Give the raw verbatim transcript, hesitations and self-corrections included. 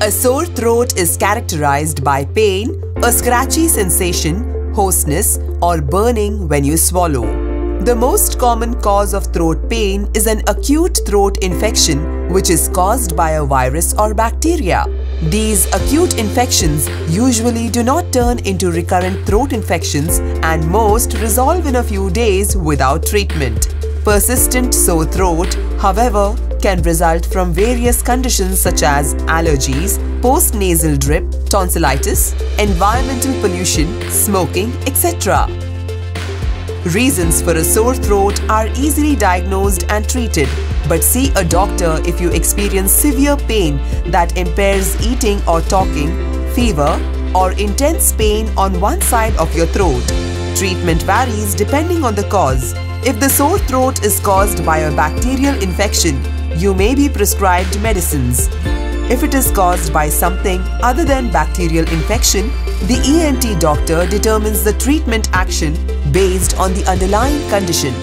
A sore throat is characterized by pain, a scratchy sensation, hoarseness, or burning when you swallow. The most common cause of throat pain is an acute throat infection, which is caused by a virus or bacteria. These acute infections usually do not turn into recurrent throat infections and most resolve in a few days without treatment. Persistent sore throat, however, can result from various conditions such as allergies, post-nasal drip, tonsillitis, environmental pollution, smoking, et cetera. Reasons for a sore throat are easily diagnosed and treated, but see a doctor if you experience severe pain that impairs eating or talking, fever, or intense pain on one side of your throat. Treatment varies depending on the cause. If the sore throat is caused by a bacterial infection, you may be prescribed medicines. If it is caused by something other than bacterial infection, the E N T doctor determines the treatment action based on the underlying condition.